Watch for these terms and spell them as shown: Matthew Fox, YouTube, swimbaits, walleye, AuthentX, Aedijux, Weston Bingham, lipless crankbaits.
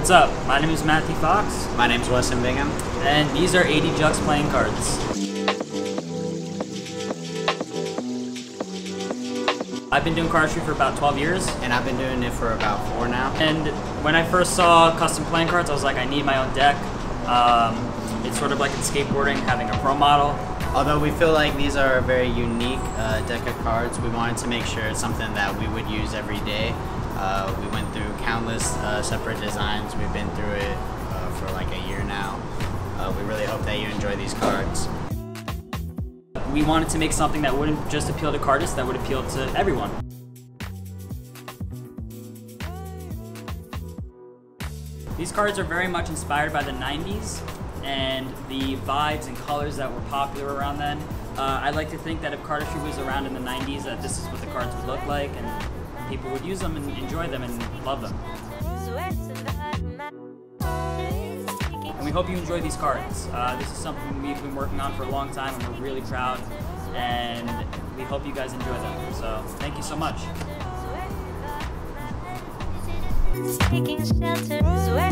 What's up? My name is Matthew Fox. My name's Weston Bingham. And these are Aedijux playing cards. I've been doing cardistry for about 12 years. And I've been doing it for about 4 now. And when I first saw custom playing cards, I was like, I need my own deck. It's sort of like in skateboarding, having a pro model. Although we feel like these are a very unique deck of cards, we wanted to make sure it's something that we would use every day. We went through countless separate designs. We've been through it for like a year now. We really hope that you enjoy these cards. We wanted to make something that wouldn't just appeal to cardists, that would appeal to everyone. These cards are very much inspired by the 90s. And the vibes and colors that were popular around then. I like to think that if cardistry was around in the 90s, that this is what the cards would look like, and people would use them and enjoy them and love them. And we hope you enjoy these cards. This is something we've been working on for a long time, and we're really proud, and we hope you guys enjoy them. So thank you so much.